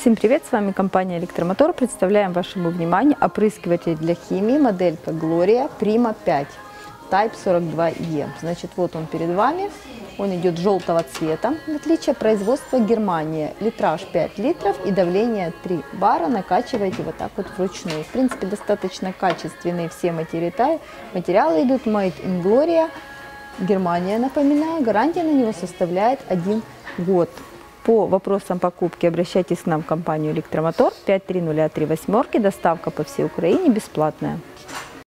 Всем привет, с вами компания Электромотор. Представляем вашему вниманию опрыскиватель для химии, моделька Gloria Prima 5 Type 42E. Значит, вот он перед вами, он идет желтого цвета. В отличие от производства Германия, литраж 5 литров и давление 3 бара. Накачиваете вот так вот вручную. В принципе, достаточно качественные все материалы идут Made in Gloria, Германия, напоминаю. Гарантия на него составляет 1 год. По вопросам покупки обращайтесь к нам в компанию «Электромотор», 53038, доставка по всей Украине бесплатная.